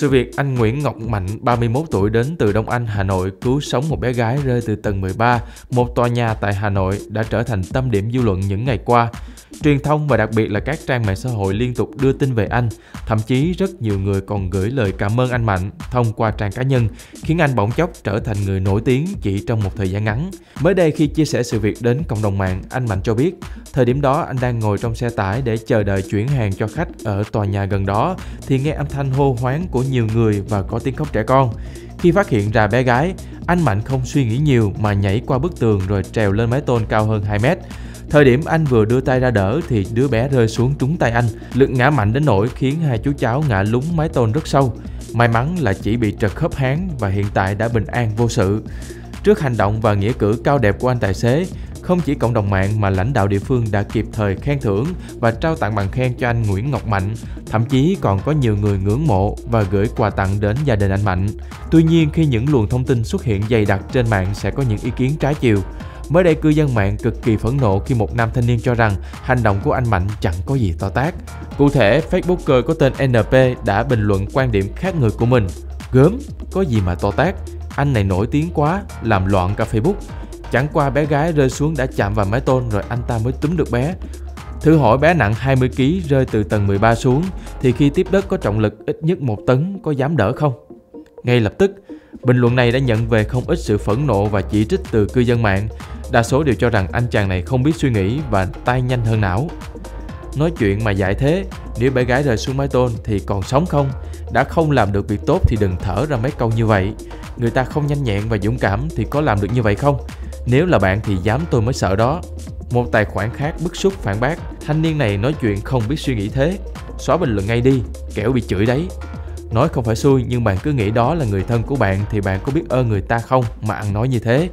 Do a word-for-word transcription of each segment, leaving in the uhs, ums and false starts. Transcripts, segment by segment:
Sự việc anh Nguyễn Ngọc Mạnh, ba mươi mốt tuổi, đến từ Đông Anh, Hà Nội, cứu sống một bé gái rơi từ tầng mười ba, một tòa nhà tại Hà Nội đã trở thành tâm điểm dư luận những ngày qua. Truyền thông và đặc biệt là các trang mạng xã hội liên tục đưa tin về anh, thậm chí rất nhiều người còn gửi lời cảm ơn anh Mạnh thông qua trang cá nhân, khiến anh bỗng chốc trở thành người nổi tiếng chỉ trong một thời gian ngắn. Mới đây khi chia sẻ sự việc đến cộng đồng mạng, anh Mạnh cho biết, thời điểm đó anh đang ngồi trong xe tải để chờ đợi chuyển hàng cho khách ở tòa nhà gần đó, thì nghe âm thanh hô hoán của nhiều người và có tiếng khóc trẻ con. Khi phát hiện ra bé gái, anh Mạnh không suy nghĩ nhiều mà nhảy qua bức tường rồi trèo lên mái tôn cao hơn hai mét. Thời điểm anh vừa đưa tay ra đỡ thì đứa bé rơi xuống trúng tay anh. Lực ngã mạnh đến nỗi khiến hai chú cháu ngã lún mái tôn rất sâu. May mắn là chỉ bị trật khớp háng và hiện tại đã bình an vô sự. Trước hành động và nghĩa cử cao đẹp của anh tài xế, không chỉ cộng đồng mạng mà lãnh đạo địa phương đã kịp thời khen thưởng và trao tặng bằng khen cho anh Nguyễn Ngọc Mạnh. Thậm chí còn có nhiều người ngưỡng mộ và gửi quà tặng đến gia đình anh Mạnh. Tuy nhiên, khi những luồng thông tin xuất hiện dày đặc trên mạng sẽ có những ý kiến trái chiều. Mới đây, cư dân mạng cực kỳ phẫn nộ khi một nam thanh niên cho rằng hành động của anh Mạnh chẳng có gì to tát. Cụ thể, Facebooker có tên en pê đã bình luận quan điểm khác người của mình. Gớm, có gì mà to tát, anh này nổi tiếng quá, làm loạn cả Facebook. Chẳng qua bé gái rơi xuống đã chạm vào mái tôn rồi anh ta mới túm được bé. Thử hỏi bé nặng hai mươi ký rơi từ tầng mười ba xuống thì khi tiếp đất có trọng lực ít nhất một tấn có dám đỡ không? Ngay lập tức, bình luận này đã nhận về không ít sự phẫn nộ và chỉ trích từ cư dân mạng. Đa số đều cho rằng anh chàng này không biết suy nghĩ và tay nhanh hơn não. Nói chuyện mà dại thế, nếu bé gái rơi xuống mái tôn thì còn sống không? Đã không làm được việc tốt thì đừng thở ra mấy câu như vậy. Người ta không nhanh nhẹn và dũng cảm thì có làm được như vậy không? Nếu là bạn thì dám tôi mới sợ đó. Một tài khoản khác bức xúc phản bác, thanh niên này nói chuyện không biết suy nghĩ thế, xóa bình luận ngay đi, kẻo bị chửi đấy. Nói không phải xui nhưng bạn cứ nghĩ đó là người thân của bạn thì bạn có biết ơn người ta không mà ăn nói như thế.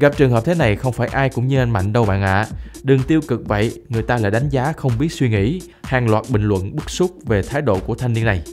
Gặp trường hợp thế này không phải ai cũng như anh Mạnh đâu bạn ạ. À. Đừng tiêu cực vậy, người ta lại đánh giá không biết suy nghĩ. Hàng loạt bình luận bức xúc về thái độ của thanh niên này.